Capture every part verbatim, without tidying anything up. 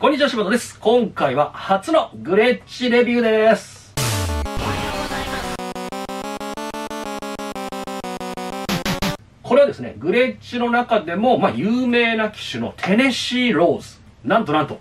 こんにちは、柴田です。今回は初のグレッチレビューです。これはですね、グレッチの中でも、まあ、有名な機種のテネシーローズ、なんとなんと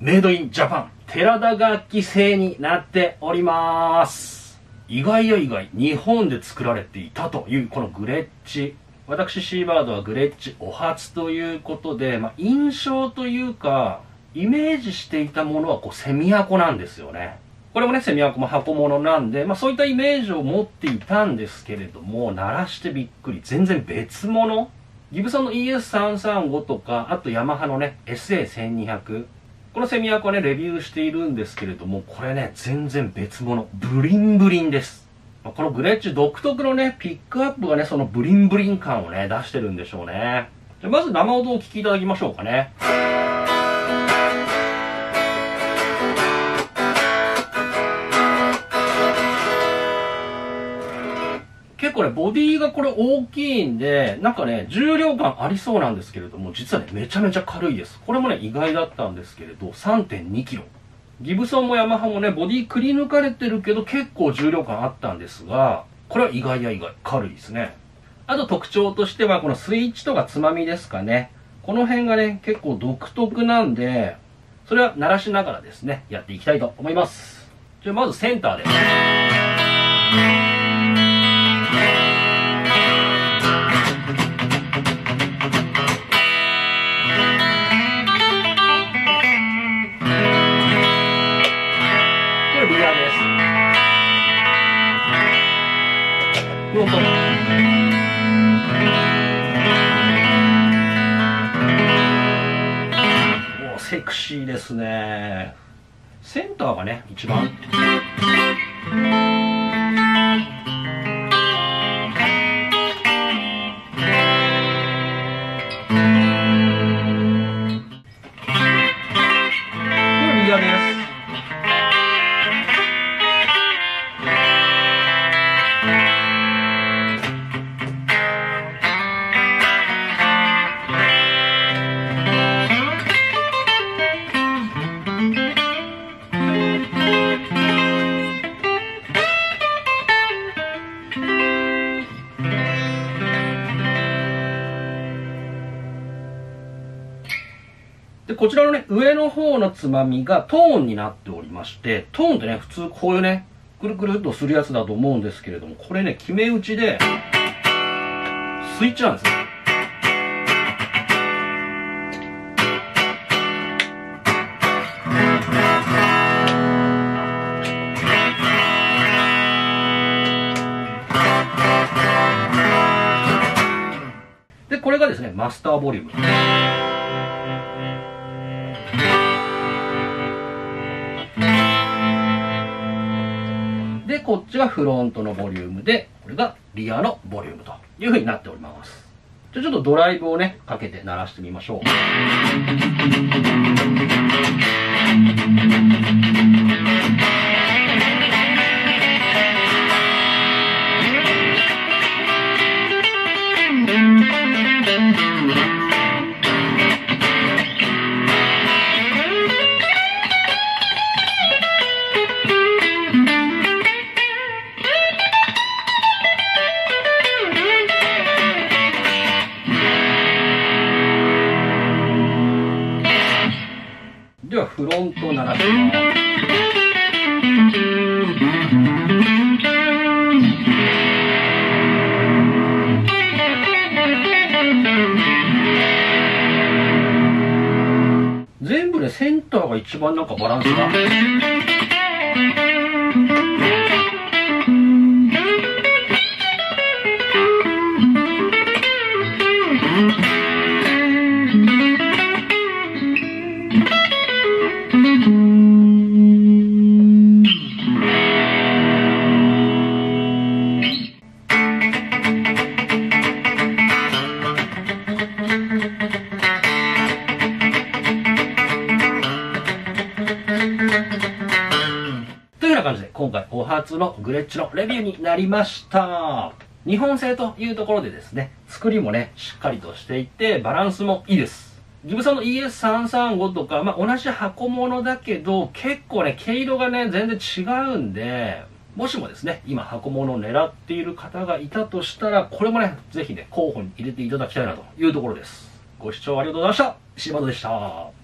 メイドインジャパン、寺田楽器製になっております。意外や意外、日本で作られていたというこのグレッチ。私、SeaBirdはグレッチお初ということで、まあ、印象というか、イメージしていたものはこうセミアコなんですよね。これもね、セミアコも箱物なんで、まあ、そういったイメージを持っていたんですけれども、鳴らしてびっくり。全然別物。ギブソンの イーエスさんさんご とか、あとヤマハのね、エスエーせんにひゃく。このセミアコはね、レビューしているんですけれども、これね、全然別物。ブリンブリンです。このグレッチ独特のね、ピックアップがね、そのブリンブリン感をね、出してるんでしょうね。じゃまず生音をお聞きいただきましょうかね。結構ね、ボディがこれ大きいんで、なんかね、重量感ありそうなんですけれども、実はね、めちゃめちゃ軽いです。これもね、意外だったんですけれど、さんてんにキロ。ギブソンもヤマハもね、ボディくり抜かれてるけど結構重量感あったんですが、これは意外や意外、軽いですね。あと特徴としては、このスイッチとかつまみですかね。この辺がね、結構独特なんで、それは鳴らしながらですね、やっていきたいと思います。じゃあまずセンターで。こうセクシーですね。センターがね一番、これ右側です。で、こちらのね、上の方のつまみがトーンになっておりまして、トーンってね、普通こういうね、くるくるっとするやつだと思うんですけれども、これね、決め打ちで、スイッチなんですよ。で、これがですね、マスターボリューム。で、こっちがフロントのボリュームで、これがリアのボリュームという風になっております。じゃあちょっとドライブをねかけて鳴らしてみましょう。ではフロントを鳴らしてみます。全部でセンターが一番なんかバランスが感じで、今回お初のグレッチのレビューになりました。日本製というところでですね、作りもねしっかりとしていて、バランスもいいです。ギブソンの イーエスさんさんご とか、まあ、同じ箱物だけど結構ね毛色がね全然違うんで、もしもですね今箱物を狙っている方がいたとしたら、これもねぜひね候補に入れていただきたいなというところです。ご視聴ありがとうございました。SeaBirdでした。